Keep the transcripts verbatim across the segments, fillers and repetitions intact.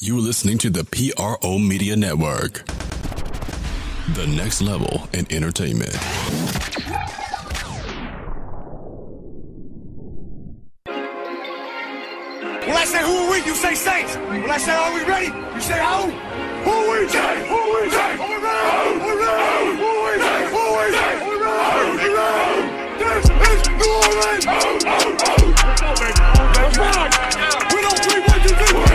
You're listening to the P R O Media Network. The next level in entertainment. When I say who are we, you say Saints. When I say are we ready, you say how? Who are we? Say? Who are we? Say? Are we ready? Are we ready? Who are we? Say? Who are we? Say? Are we ready? Are we ready? This is New Orleans. Oh, oh, oh. Let's go, baby. Let's go. We don't play what you do.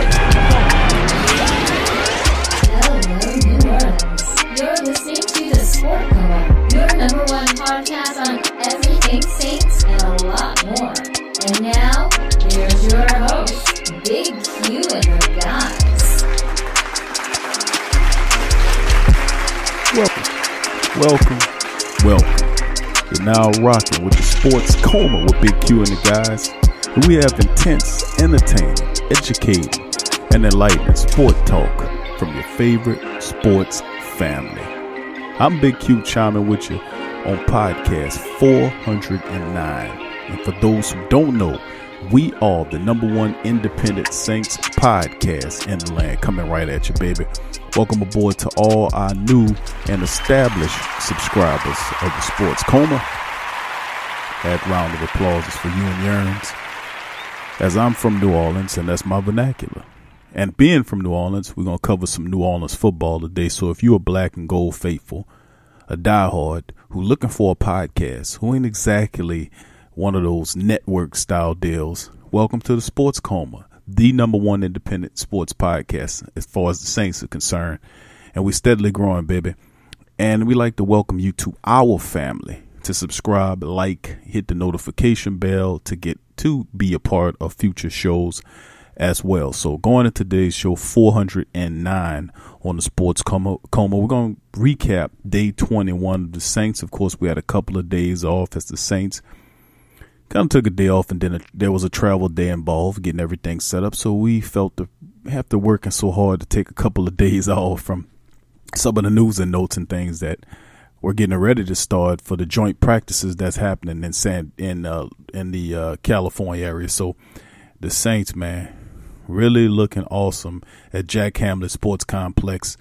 You're listening to the Sports Coma, your number one podcast on everything Saints and a lot more. And now, here's your host, Big Q and the guys. Welcome, welcome, welcome. You're now rocking with the Sports Coma with Big Q and the guys. We have intense, entertaining, educating, and enlightening sport talk from your favorite sports family. I'm Big Q chiming with you on podcast four hundred nine. And for those who don't know, we are the number one independent Saints podcast in the land, coming right at you, baby. Welcome aboard to all our new and established subscribers of the Sports Coma. That round of applause is for you and yours, as I'm from New Orleans and that's my vernacular. And being from New Orleans, we're going to cover some New Orleans football today. So if you're a black and gold faithful, a diehard who's looking for a podcast, who ain't exactly one of those network style deals, welcome to the Sports Coma, the number one independent sports podcast as far as the Saints are concerned. And we're steadily growing, baby. And we like to welcome you to our family. To subscribe, like, hit the notification bell to get to be a part of future shows as well. So going into today's show four hundred nine on the Sports Coma, Coma we're going to recap day twenty-one of the Saints. Of course, we had a couple of days off as the Saints kind of took a day off, and then a, there was a travel day involved getting everything set up. So we felt the after working so hard to take a couple of days off from some of the news and notes and things that we're getting ready to start for the joint practices that's happening in San in uh, in the uh, California area. So the Saints, man, really looking awesome at Jack Hamlet Sports Complex.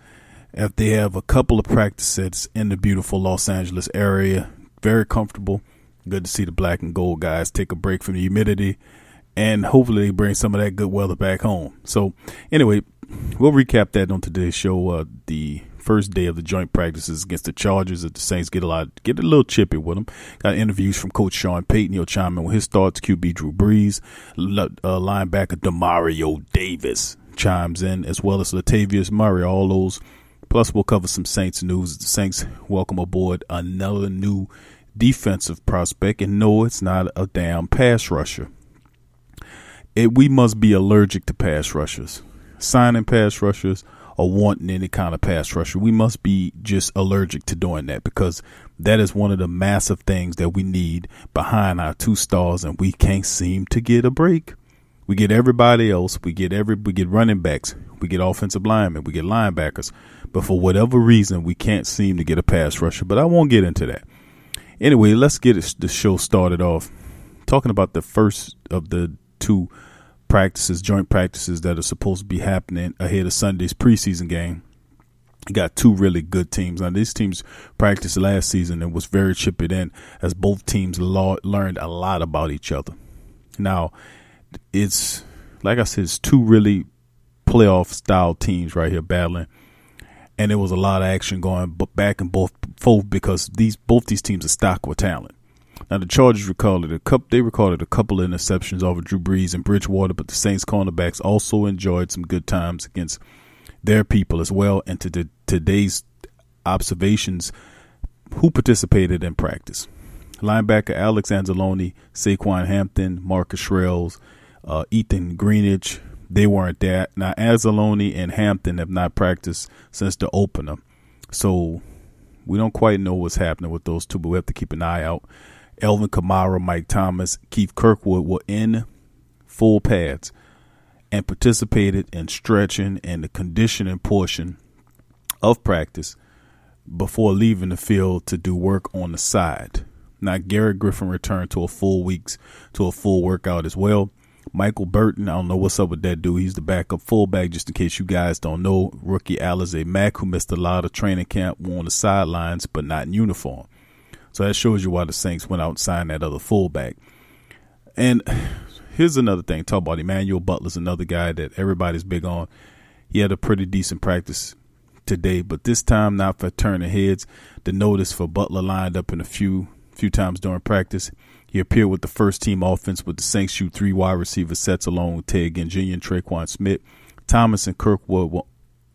If they have a couple of practice sets in the beautiful Los Angeles area, very comfortable. Good to see the black and gold guys take a break from the humidity, and hopefully they bring some of that good weather back home. So anyway, we'll recap that on today's show. Uh, the first day of the joint practices against the Chargers, that the Saints get a lot, get a little chippy with them. Got interviews from Coach Sean Payton. He'll chime in with his thoughts. Q B Drew Brees, uh, linebacker Demario Davis chimes in, as well as Latavius Murray. All those. Plus, we'll cover some Saints news. The Saints welcome aboard another new defensive prospect, and no, it's not a damn pass rusher. It, we must be allergic to pass rushers. Signing pass rushers or wanting any kind of pass rusher. We must be just allergic to doing that, because that is one of the massive things that we need behind our two stars, and we can't seem to get a break. We get everybody else. We get every we get running backs. We get offensive linemen. We get linebackers. But for whatever reason, we can't seem to get a pass rusher. But I won't get into that. Anyway, let's get the show started off talking about the first of the two practices, joint practices that are supposed to be happening ahead of Sunday's preseason game. You got two really good teams. Now, these teams practiced last season and was very chipped in, as both teams la- learned a lot about each other. Now, it's like I said, it's two really playoff style teams right here battling, and there was a lot of action going back and forth because these both these teams are stocked with talent. Now, the Chargers recorded a couple, they recorded a couple of interceptions over Drew Brees and Bridgewater, but the Saints cornerbacks also enjoyed some good times against their people as well. And to the, today's observations, who participated in practice? Linebacker Alex Anzalone, Saquon Hampton, Marcus Schrells, uh, Ethan Greenidge, they weren't there. Now, Anzalone and Hampton have not practiced since the opener, so we don't quite know what's happening with those two, but we have to keep an eye out. Elvin Kamara, Mike Thomas, Keith Kirkwood were in full pads and participated in stretching and the conditioning portion of practice before leaving the field to do work on the side. Now, Garrett Griffin returned to a full week's to a full workout as well. Michael Burton, I don't know what's up with that dude. He's the backup fullback, just in case you guys don't know. Rookie Alizé Mack, who missed a lot of training camp, were on the sidelines, but not in uniform. So that shows you why the Saints went out and signed that other fullback. And here's another thing. Talk about Emmanuel Butler's another guy that everybody's big on. He had a pretty decent practice today, but this time not for turning heads. The notice for Butler lined up in a few few times during practice. He appeared with the first team offense with the Saints shoot three wide receiver sets along with Ted Ginn Junior and Traquan Smith. Thomas and Kirkwood were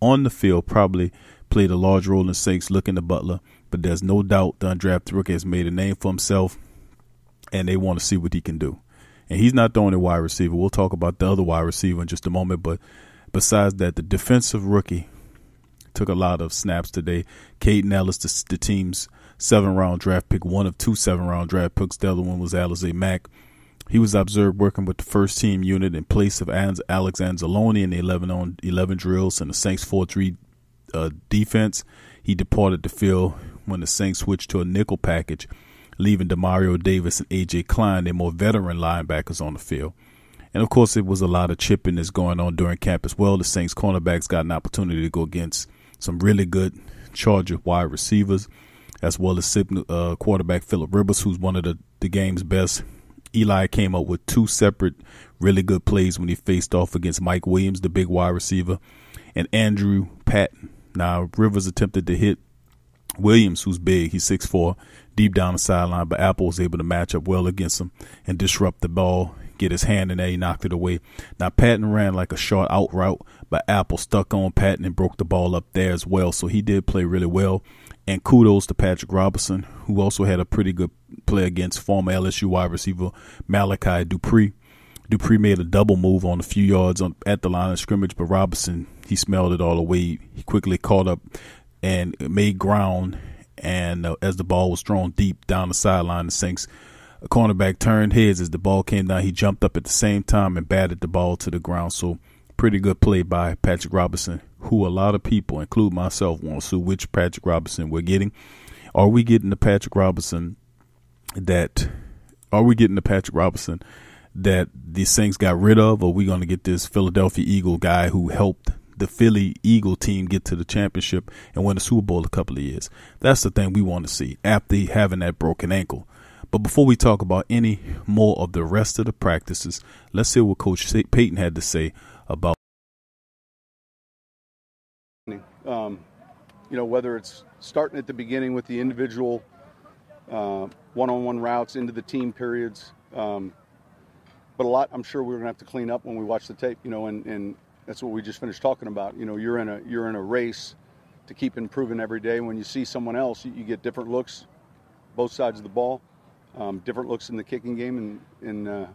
on the field, probably played a large role in Saints looking to Butler, but there's no doubt the undrafted rookie has made a name for himself, and they want to see what he can do. And he's not the only wide receiver. We'll talk about the other wide receiver in just a moment, but besides that, the defensive rookie took a lot of snaps today. Caden Ellis, the, the team's seven round draft pick, one of two seven round draft picks. The other one was Alizé Mack. He was observed working with the first team unit in place of Alex Anzalone in the eleven on eleven drills and the Saints four three uh, defense. He departed the field when the Saints switched to a nickel package, leaving Demario Davis and A J Klein, their more veteran linebackers, on the field. And, of course, it was a lot of chipping that's going on during camp as well. The Saints cornerbacks got an opportunity to go against some really good Charger wide receivers, as well as uh, quarterback Phillip Rivers, who's one of the, the game's best. Eli came up with two separate really good plays when he faced off against Mike Williams, the big wide receiver, and Andrew Patton. Now, Rivers attempted to hit Williams, who's big. He's six foot four, deep down the sideline, but Apple was able to match up well against him and disrupt the ball, get his hand in there. He knocked it away. Now, Patton ran like a short out route, but Apple stuck on Patton and broke the ball up there as well. So he did play really well. And kudos to Patrick Robinson, who also had a pretty good play against former L S U wide receiver Malachi Dupree. Dupree made a double move on a few yards on, at the line of scrimmage, but Robinson, he smelled it all away. He quickly caught up and made ground. And uh, as the ball was thrown deep down the sideline, the Saints cornerback turned heads as the ball came down. He jumped up at the same time and batted the ball to the ground. So pretty good play by Patrick Robinson, who a lot of people, including myself, want to see which Patrick Robinson we're getting. Are we getting the Patrick Robinson that are we getting the Patrick Robinson that the Saints got rid of? Or are we going to get this Philadelphia Eagle guy who helped the Philly Eagle team get to the championship and win the Super Bowl a couple of years? That's the thing we want to see after having that broken ankle. But before we talk about any more of the rest of the practices, let's hear what Coach Payton had to say about. Um, you know, whether it's starting at the beginning with the individual uh, one-on-one routes into the team periods. Um, but a lot, I'm sure we're going to have to clean up when we watch the tape, you know, and, and that's what we just finished talking about. You know, you're in a you're in a race to keep improving every day. When you see someone else, you, you get different looks, both sides of the ball, um, different looks in the kicking game, and, and uh,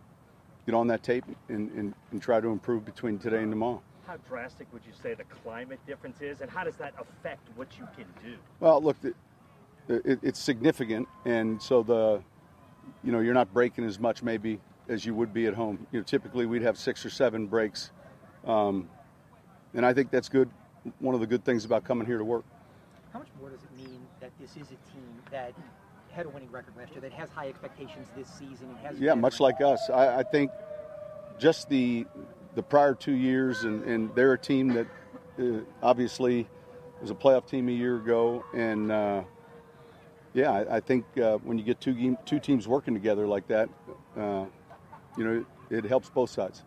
get on that tape and, and, and try to improve between today and tomorrow. How drastic would you say the climate difference is, and how does that affect what you can do? Well, look, it, it, it's significant, and so the, you know, you're not breaking as much maybe as you would be at home. You know, typically we'd have six or seven breaks, um, and I think that's good. One of the good things about coming here to work. How much more does it mean that this is a team that had a winning record last year, that has high expectations this season? And has yeah, much like us. I, I think just the. the prior two years, and, and they're a team that uh, obviously was a playoff team a year ago. And, uh, yeah, I, I think uh, when you get two, game, two teams working together like that, uh, you know, it, it helps both sides.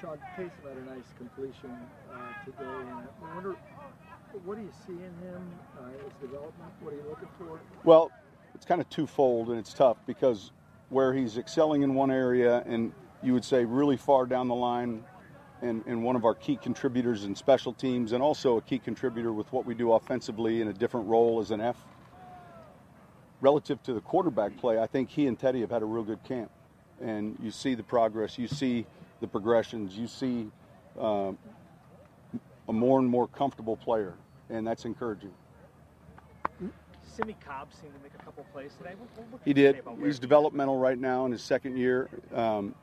Sean, Taysom had a nice completion uh, today. And I wonder, what do you see in him, uh, his development? What are you looking for? Well, it's kind of twofold, and it's tough because where he's excelling in one area and you would say really far down the line, And, and one of our key contributors in special teams, and also a key contributor with what we do offensively in a different role as an F. Relative to the quarterback play, I think he and Teddy have had a real good camp. And you see the progress, you see the progressions, you see uh, a more and more comfortable player, and that's encouraging. Sammy Cobbs seemed to make a couple plays today. We'll, we'll he did. He's developmental right now in his second year. Um,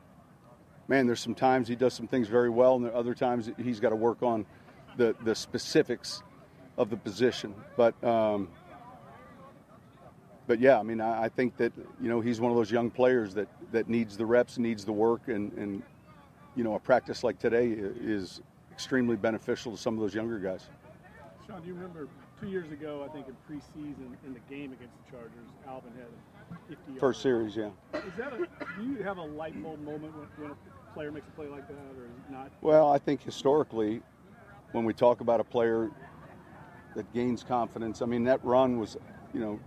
Man, there's some times he does some things very well, and there are other times he's got to work on the, the specifics of the position. But, um, but yeah, I mean, I, I think that, you know, he's one of those young players that, that needs the reps, needs the work, and, and you know, a practice like today is extremely beneficial to some of those younger guys. Sean, do you remember two years ago, I think in preseason, in the game against the Chargers, Alvin had fifty yards. First series, yeah. Is that a, do you have a light bulb moment when, when a player makes a play like that or not? Well, I think historically, when we talk about a player that gains confidence, I mean, that run was, you know,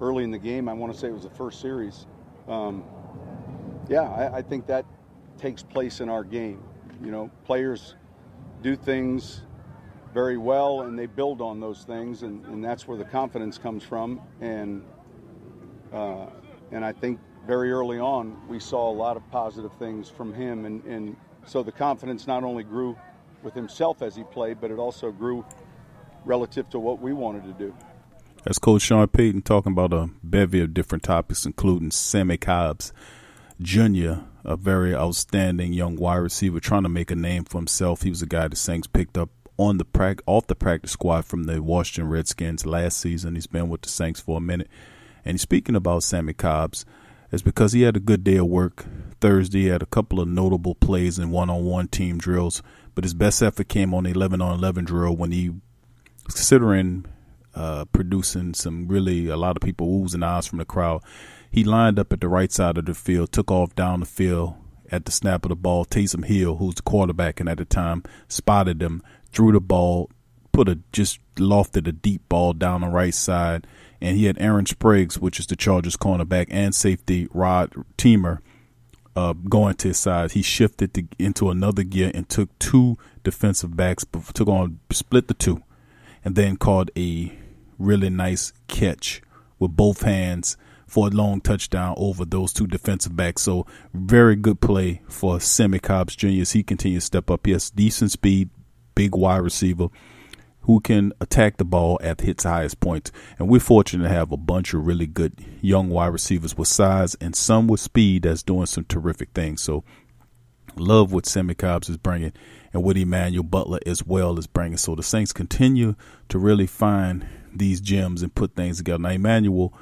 early in the game, I want to say it was the first series. Um, yeah, I, I think that takes place in our game. You know, players do things very well, and they build on those things, and, and that's where the confidence comes from. And uh, and I think very early on, we saw a lot of positive things from him, and, and so the confidence not only grew with himself as he played, but it also grew relative to what we wanted to do. That's Coach Sean Payton talking about a bevy of different topics, including Sammy Cobbs Junior, a very outstanding young wide receiver trying to make a name for himself. He was a guy the Saints picked up on the pra- off the practice squad from the Washington Redskins last season. He's been with the Saints for a minute. And speaking about Sammy Cobbs, it's because he had a good day of work. Thursday, he had a couple of notable plays in one-on-one team drills, but his best effort came on the eleven on eleven drill when he was considering uh, producing some really a lot of people oohs and ahs from the crowd. He lined up at the right side of the field, took off down the field at the snap of the ball. Taysom Hill, who's the quarterback and at the time, spotted him, threw the ball, put a just lofted a deep ball down the right side. And he had Aaron Spriggs, which is the Chargers cornerback and safety, Rod Teamer, uh, going to his side. He shifted to, into another gear and took two defensive backs, took on, split the two, and then caught a really nice catch with both hands for a long touchdown over those two defensive backs. So very good play for Sammy Cobbs Junior as he continues to step up. He has decent speed, big wide receiver who can attack the ball at its highest points. And we're fortunate to have a bunch of really good young wide receivers with size and some with speed that's doing some terrific things. So love what Sammy Cobbs is bringing and what Emmanuel Butler as well is bringing. So the Saints continue to really find these gems and put things together. Now, Emmanuel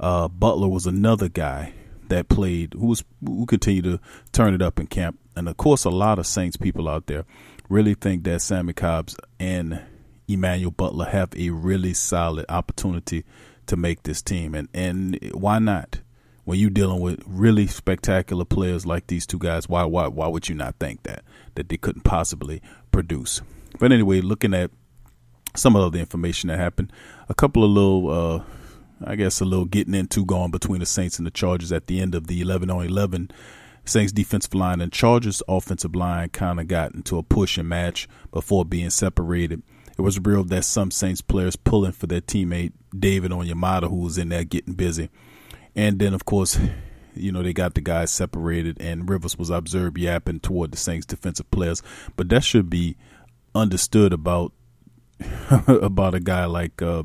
uh, Butler was another guy that played, who, was, who continued to turn it up in camp. And, of course, a lot of Saints people out there really think that Sammy Cobbs and Emmanuel Butler have a really solid opportunity to make this team. And and why not? When you're dealing with really spectacular players like these two guys, why why why would you not think that, that they couldn't possibly produce? But anyway, looking at some of the information that happened, a couple of little, uh, I guess a little getting into going between the Saints and the Chargers at the end of the eleven on eleven. Saints defensive line and Chargers offensive line kind of got into a push and match before being separated. It was real that some Saints players pulling for their teammate David Onyemata, who was in there getting busy. And then, of course, you know, they got the guys separated, and Rivers was observed yapping toward the Saints defensive players. But that should be understood about about a guy like uh,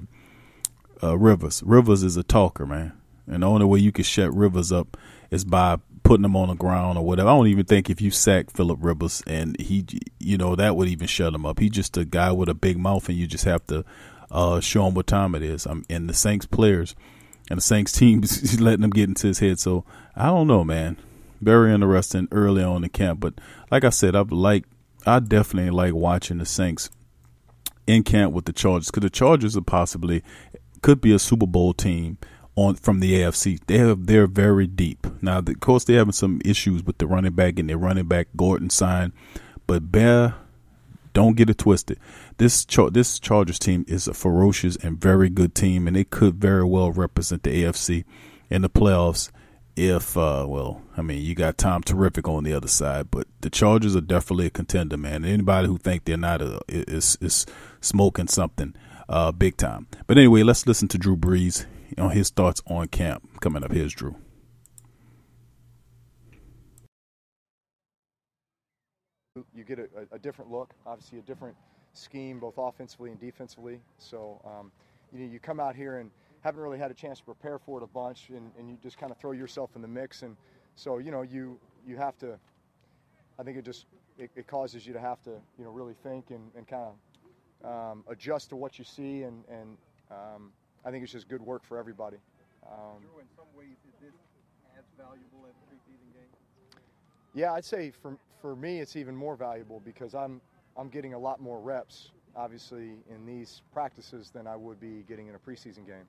uh, Rivers. Rivers is a talker, man. And the only way you can shut Rivers up is by putting him on the ground or whatever. I don't even think if you sack Phillip Rivers and he, you know, that would even shut him up. He's just a guy with a big mouth, and you just have to uh, show him what time it is. I'm in the Saints players and the Saints team is letting him get into his head. So I don't know, man. Very interesting early on in camp. But like I said, I've like I definitely like watching the Saints in camp with the Chargers, because the Chargers are possibly could be a Super Bowl team on from the A F C. They have they're very deep. Now, of course, they're having some issues with the running back and their running back Gordon signed, but bear, don't get it twisted. This Char- this Chargers team is a ferocious and very good team, and it could very well represent the A F C in the playoffs. If uh, well, I mean, you got Tom Terrific on the other side, but the Chargers are definitely a contender, man. Anybody who think they're not a, is is smoking something uh, big time. But anyway, let's listen to Drew Brees on his thoughts on camp. Coming up, here's Drew. You get a, a different look, obviously a different scheme, both offensively and defensively. So, um, you know, you come out here and haven't really had a chance to prepare for it a bunch, and, and you just kind of throw yourself in the mix. And so, you know, you you have to, I think it just, it, it causes you to have to, you know, really think and, and kind of um, adjust to what you see, and, and um, I think it's just good work for everybody. Um, Drew, in some ways, is this as valuable as a preseason game? Yeah, I'd say for for me it's even more valuable because I'm I'm getting a lot more reps, obviously, in these practices than I would be getting in a preseason game.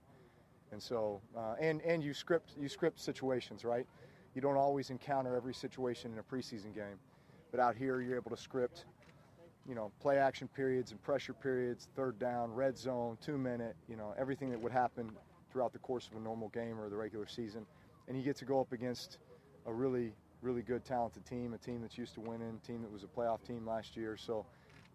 And so, uh, and and you script you script situations, right? You don't always encounter every situation in a preseason game, but out here you're able to script, you know, play action periods and pressure periods, third down, red zone, two minute, you know, everything that would happen throughout the course of a normal game or the regular season. And you get to go up against a really, really good, talented team, a team that's used to winning, a team that was a playoff team last year. So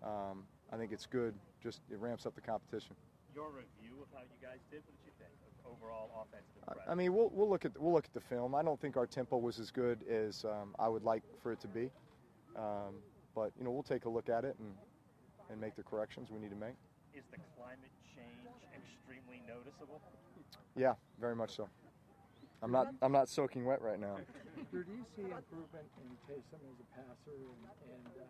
um, I think it's good. Just it ramps up the competition. Your review of how you guys did, what did you think of overall offensive prep? I mean, we'll we'll look at we'll look at the film. I don't think our tempo was as good as um, I would like for it to be, um, but you know we'll take a look at it and and make the corrections we need to make. Is the climate change extremely noticeable? Yeah, very much so. I'm not I'm not soaking wet right now. Drew, do you see improvement in Taysom as a passer and? and uh...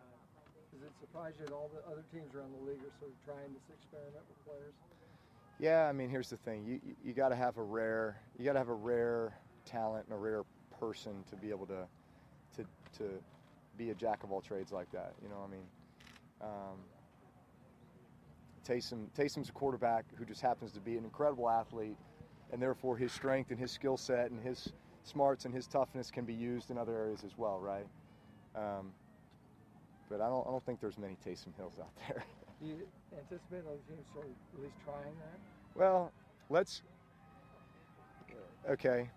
Does it surprise you that all the other teams around the league are sort of trying this experiment with players? Yeah, I mean, here's the thing: you you, you got to have a rare, you got to have a rare talent and a rare person to be able to to to be a jack of all trades like that. You know, I mean, um, Taysom Taysom's a quarterback who just happens to be an incredible athlete, and therefore his strength and his skill set and his smarts and his toughness can be used in other areas as well, right? Um, But I don't I don't think there's many Taysom Hills out there. Do you anticipate other teams sort of at least trying that? Well, let's – okay.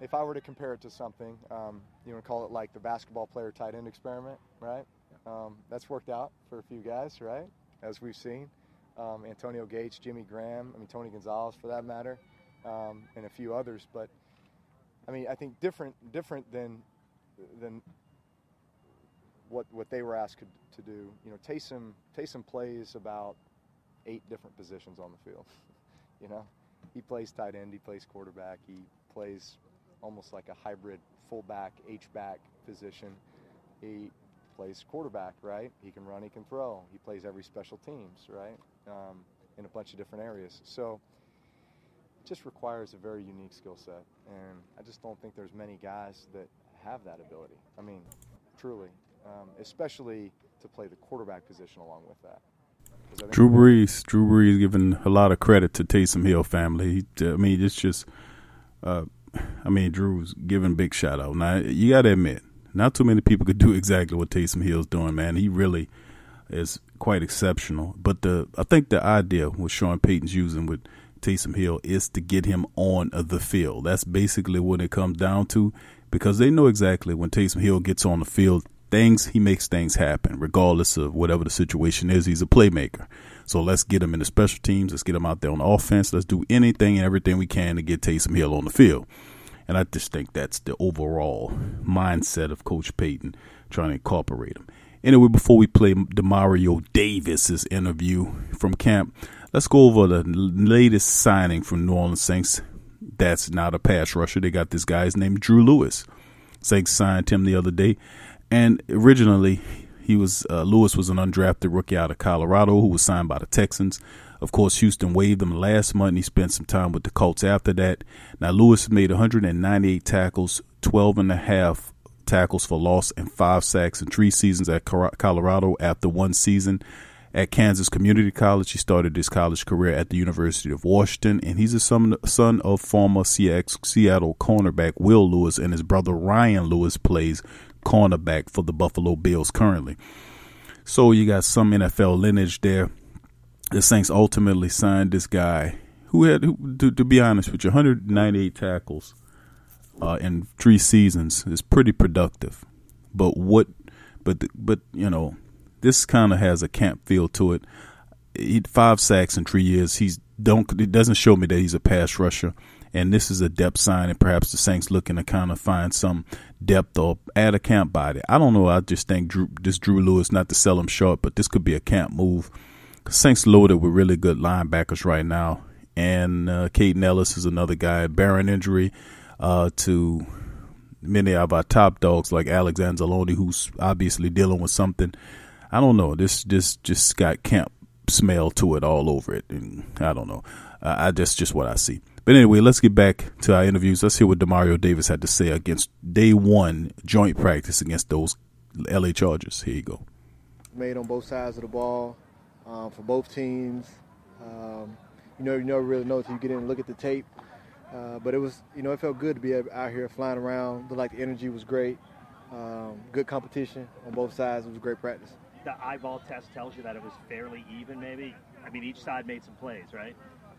If I were to compare it to something, um, you want to call it like the basketball player tight end experiment, right? Um, that's worked out for a few guys, right, as we've seen. Um, Antonio Gates, Jimmy Graham, I mean, Tony Gonzalez for that matter, um, and a few others. But, I mean, I think different different than than – what what they were asked to do. You know, Taysom Taysom plays about eight different positions on the field. You know, he plays tight end, he plays quarterback, he plays almost like a hybrid fullback, H-back position. He plays quarterback, right? He can run, he can throw. He plays every special teams, right, um, in a bunch of different areas. So it just requires a very unique skill set, and I just don't think there's many guys that have that ability. I mean, truly. Um, especially to play the quarterback position along with that. Drew Brees, Drew Brees giving a lot of credit to Taysom Hill family. He, I mean, it's just, uh, I mean, Drew's giving big shout out. Now, you got to admit, not too many people could do exactly what Taysom Hill's doing, man. He really is quite exceptional. But the I think the idea what Sean Payton's using with Taysom Hill is to get him on the field. That's basically what it comes down to, because they know exactly when Taysom Hill gets on the field, Things he makes things happen regardless of whatever the situation is. He's a playmaker, so let's get him in the special teams, let's get him out there on the offense, let's do anything and everything we can to get Taysom Hill on the field. And I just think that's the overall mindset of Coach Payton, trying to incorporate him. Anyway, before we play Demario Davis's interview from camp, let's go over the latest signing from New Orleans Saints. That's not a pass rusher. They got this guy's name, Drew Lewis. Saints signed him the other day. And originally, he was uh, Lewis was an undrafted rookie out of Colorado who was signed by the Texans. Of course, Houston waived him last month, and he spent some time with the Colts after that. Now, Lewis made one hundred ninety-eight tackles, twelve and a half tackles for loss, and five sacks in three seasons at Colorado. After one season at Kansas Community College, he started his college career at the University of Washington, and he's a son of former Seattle cornerback Will Lewis, and his brother Ryan Lewis plays cornerback for the Buffalo Bills currently. So you got some N F L lineage there. The Saints ultimately signed this guy who had, who, to, to be honest with you, one hundred ninety-eight tackles uh, in three seasons is pretty productive. But what, but but you know, this kind of has a camp feel to it. He five sacks in three years. He's don't it doesn't show me that he's a pass rusher. And this is a depth sign, and perhaps the Saints looking to kind of find some depth or add a camp body. I don't know. I just think Drew, this Drew Lewis, not to sell him short, but this could be a camp move. The Saints loaded with really good linebackers right now. And uh, Caden Ellis is another guy, barren injury uh, to many of our top dogs like Alex Anzalone, who's obviously dealing with something. I don't know. This, this just got camp smell to it all over it. And I don't know. Uh, I just just what I see. But anyway, let's get back to our interviews. Let's hear what Demario Davis had to say against day one joint practice against those L A Chargers. Here you go. Made on both sides of the ball um, for both teams. Um, you know, you never really know until you get in and look at the tape. Uh, but it was, you know, it felt good to be out here flying around. Looked like the energy was great. Um, good competition on both sides. It was great practice. The eyeball test tells you that it was fairly even, maybe. I mean, each side made some plays, right?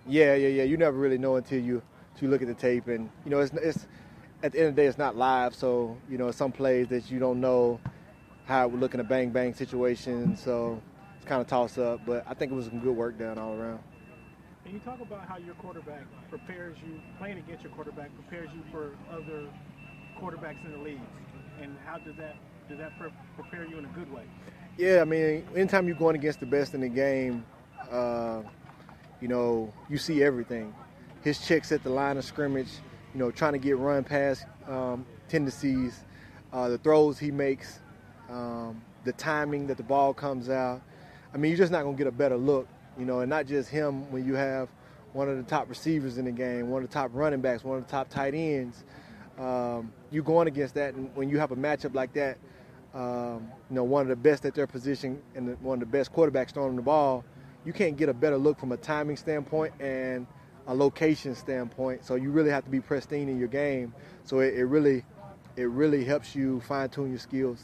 Yeah, yeah, yeah. You never really know until you, until you look at the tape. And, you know, it's, it's at the end of the day, it's not live. So, you know, some plays that you don't know how it would look in a bang-bang situation. So it's kind of toss-up. But I think it was some good work done all around. Can you talk about how your quarterback prepares you, playing against your quarterback, prepares you for other quarterbacks in the league? And how does that, does that pre- prepare you in a good way? Yeah, I mean, anytime you're going against the best in the game, uh, you know, you see everything. His checks at the line of scrimmage, you know, trying to get run pass um, tendencies, uh, the throws he makes, um, the timing that the ball comes out. I mean, you're just not going to get a better look, you know, and not just him when you have one of the top receivers in the game, one of the top running backs, one of the top tight ends. Um, you're going against that, and when you have a matchup like that, Um, you know, one of the best at their position and the, one of the best quarterbacks throwing the ball, you can't get a better look from a timing standpoint and a location standpoint. So you really have to be pristine in your game. So it, it really, it really helps you fine-tune your skills.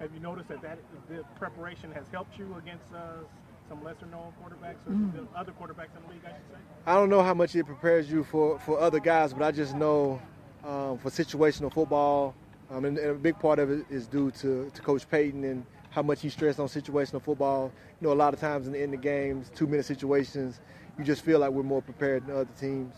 Have you noticed that that the preparation has helped you against uh, some lesser-known quarterbacks or mm. other quarterbacks in the league, I should say? I don't know how much it prepares you for, for other guys, but I just know um, for situational football, Um, and, and a big part of it is due to, to Coach Payton and how much he stressed on situational football. You know, a lot of times in the end of games, two-minute situations, you just feel like we're more prepared than other teams.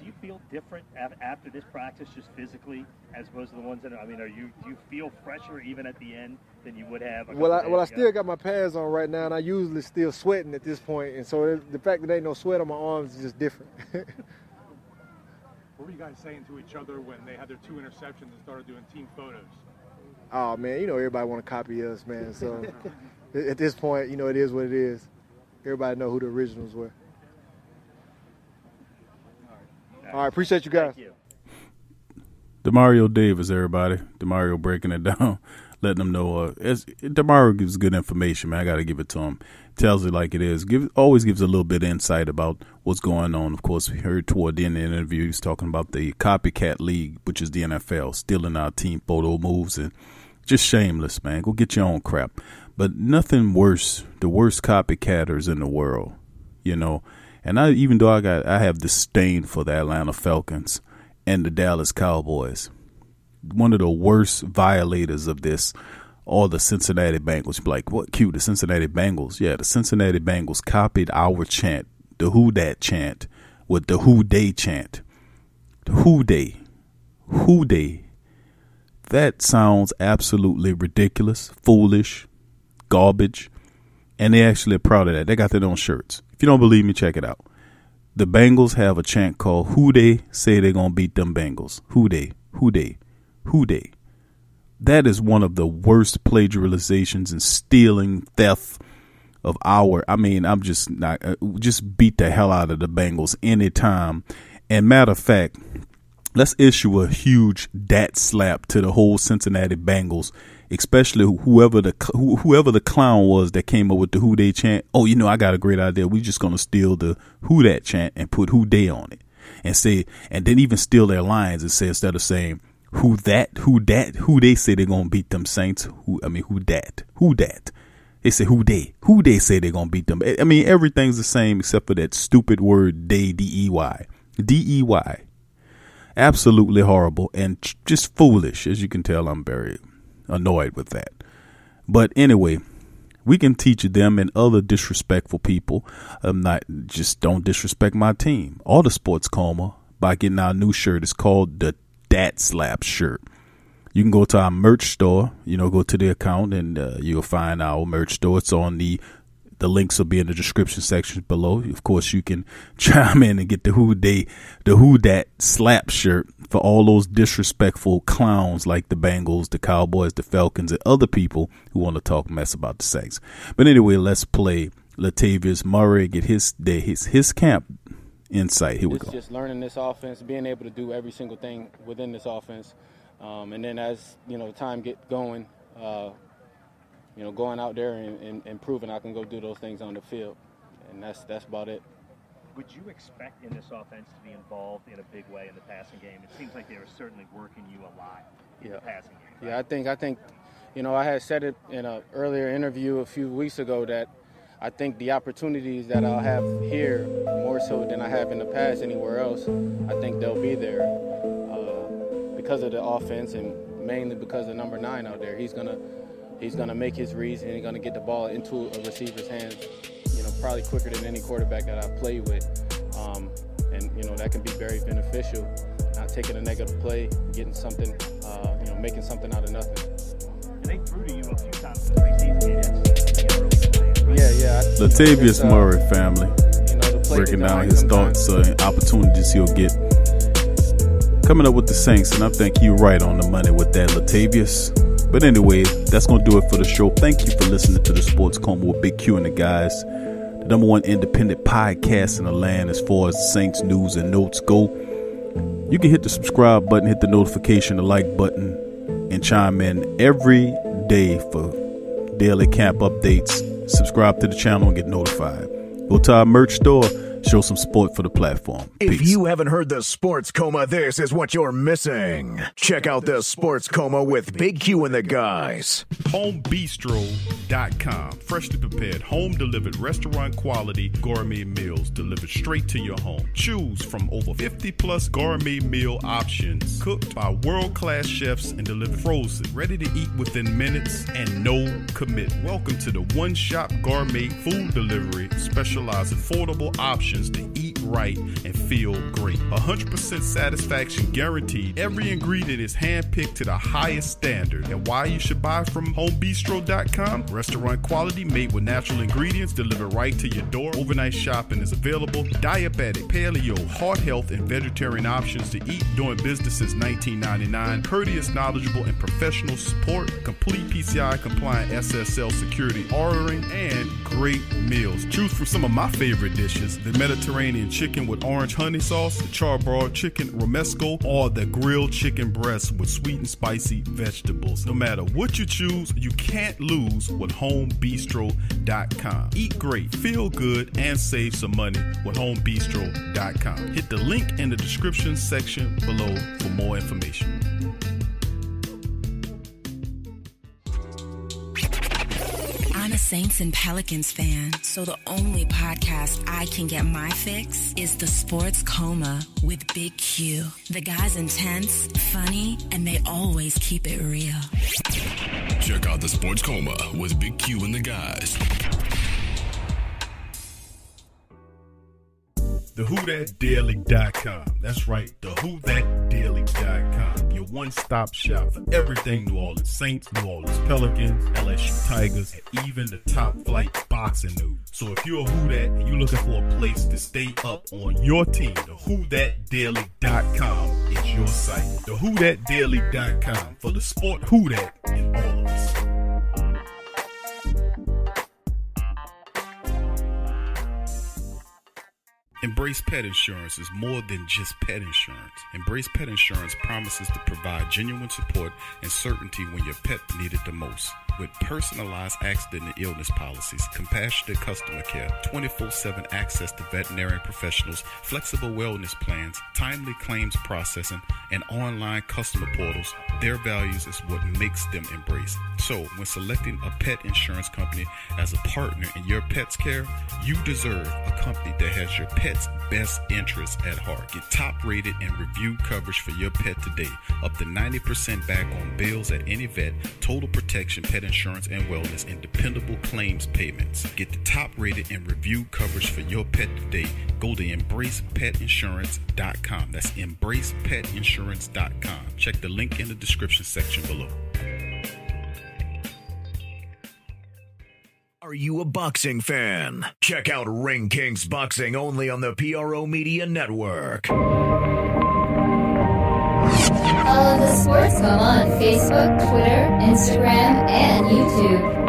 Do you feel different after this practice, just physically, as opposed to the ones that, I mean, are you, do you feel fresher even at the end than you would have? Well, I, well, I still got my pads on right now, and I usually still sweating at this point. And so the fact that there ain't no sweat on my arms is just different. What were you guys saying to each other when they had their two interceptions and started doing team photos? Oh, man, you know everybody want to copy us, man. So at this point, you know, it is what it is. Everybody know who the originals were. All right, All right appreciate you guys. Thank you. Demario Davis, everybody. Demario breaking it down, letting them know. Uh, as, Demario gives good information, man. I got to give it to him. Tells it like it is. Give, always gives a little bit of insight about what's going on. Of course, we heard toward the end of the interview, he was talking about the copycat league, which is the N F L, stealing our team photo moves and just shameless, man. Go get your own crap. But nothing worse, the worst copycatters in the world, you know. And I, even though I got, I have disdain for the Atlanta Falcons and the Dallas Cowboys, one of the worst violators of this are the Cincinnati Bengals. Like, what, Q, the Cincinnati Bengals? Yeah, the Cincinnati Bengals copied our chant, the Who Dat chant, with the Who Day chant. The Who Day. Who Day. That sounds absolutely ridiculous, foolish, garbage. And they actually are proud of that. They got their own shirts. If you don't believe me, check it out. The Bengals have a chant called Who They Say They're Gonna Beat Them Bengals. Who They, Who They, Who They. That is one of the worst plagiarizations and stealing, theft of our, I mean, I'm just not, uh, just beat the hell out of the Bengals anytime. And matter of fact, let's issue a huge dat slap to the whole Cincinnati Bengals, especially whoever the, who, whoever the clown was that came up with the Who They chant. Oh, you know, I got a great idea. We're just going to steal the Who Dat chant and put Who They on it and say, and then even steal their lines and say, instead of saying Who that, who that, who they say they're going to beat them Saints. Who, I mean, who that, who that. They say who they, who they say they're going to beat them. I mean, everything's the same except for that stupid word, day, D E Y. D E Y. Absolutely horrible and just foolish. As you can tell, I'm very annoyed with that. But anyway, we can teach them and other disrespectful people. I'm not, just don't disrespect my team or the Sports Coma by getting our new shirt. It's called the Dat Slap shirt. You can go to our merch store, you know, go to the account and uh, you'll find our merch store. It's on the the links will be in the description section below. Of course, you can chime in and get the Who They, the Who Dat Slap shirt for all those disrespectful clowns like the Bengals, the Cowboys, the Falcons, and other people who want to talk mess about the Saints. But anyway, let's play Latavius Murray, get his day, his his camp insight. Here we go. Just learning this offense, being able to do every single thing within this offense, um, and then as you know, time get going, uh, you know, going out there and, and, and proving I can go do those things on the field, and that's that's about it. Would you expect in this offense to be involved in a big way in the passing game? It seems like they were certainly working you a lot in yeah. the passing game. Right? Yeah, I think I think, you know, I had said it in an earlier interview a few weeks ago that I think the opportunities that I'll have here more so than I have in the past anywhere else, I think they'll be there uh, because of the offense and mainly because of number nine out there. He's gonna he's gonna make his reads and he's gonna get the ball into a receiver's hands. Probably quicker than any quarterback that I've played with. Um, and, you know, that can be very beneficial. Not taking a negative play, getting something, uh, you know, making something out of nothing. And they threw to you a few times in the preseason. Yeah, yeah. I, Latavius you know, uh, Murray family. You know, the play breaking down his thoughts and uh, opportunities he'll get. Coming up with the Saints, and I think you're right on the money with that, Latavius. But anyway, that's going to do it for the show. Thank you for listening to the Sports Coma with Big Q and the guys. The number one independent podcast in the land as far as the Saints news and notes go. You can hit the subscribe button, hit the notification, the like button, and chime in every day for daily camp updates. Subscribe to the channel and get notified. Go to our merch store, show some support for the platform. Peace. If you haven't heard the Sports Coma, this is what you're missing. Check out the Sports Coma with Big Q and the guys. Home Bistro dot com. Freshly prepared, home delivered, restaurant quality gourmet meals delivered straight to your home. Choose from over fifty plus gourmet meal options cooked by world-class chefs and delivered frozen, ready to eat within minutes and no commitment. Welcome to the one-shop gourmet food delivery, specialized affordable options to eat right and feel great. one hundred percent satisfaction guaranteed. Every ingredient is handpicked to the highest standard. And why you should buy from Home Bistro dot com? Restaurant quality made with natural ingredients delivered right to your door. Overnight shopping is available. Diabetic, paleo, heart health, and vegetarian options to eat. Doing business since nineteen ninety-nine. Courteous, knowledgeable, and professional support. Complete P C I-compliant S S L security ordering and great meals. Choose from some of my favorite dishes. The Mediterranean chicken with orange honey sauce, the charbroiled chicken romesco, or the grilled chicken breast with sweet and spicy vegetables. No matter what you choose, you can't lose with Home Bistro dot com. Eat great, feel good, and save some money with Home Bistro dot com. Hit the link in the description section below for more information. I'm a Saints and Pelicans fan, so the only podcast I can get my fix is the Sports Coma with Big Q. The guy's intense, funny, and they always keep it real. Check out the Sports Coma with Big Q and the guys. The Who Dat Daily dot com. That's right, The Who Dat Daily dot com. Your one-stop shop for everything New Orleans Saints, New Orleans Pelicans, L S U Tigers, and even the top-flight boxing news. So if you're a Who Dat and you're looking for a place to stay up on your team, The Who Dat Daily dot com is your site. The Who Dat Daily dot com for the sport Who Dat in all of us. Embrace Pet Insurance is more than just pet insurance. Embrace Pet Insurance promises to provide genuine support and certainty when your pet needed the most. With personalized accident and illness policies, compassionate customer care, twenty-four seven access to veterinary professionals, flexible wellness plans, timely claims processing, and online customer portals, their values is what makes them Embrace. So, when selecting a pet insurance company as a partner in your pet's care, you deserve a company that has your pet best interests at heart. Get top-rated and reviewed coverage for your pet today. Up to ninety percent back on bills at any vet, total protection, pet insurance and wellness, and dependable claims payments. Get the top-rated and reviewed coverage for your pet today. Go to Embrace Pet Insurance dot com. That's Embrace Pet Insurance dot com. Check the link in the description section below. Are you a boxing fan? Check out Ring Kings Boxing only on the P R O Media Network. Follow the Sports Coma on Facebook, Twitter, Instagram, and YouTube.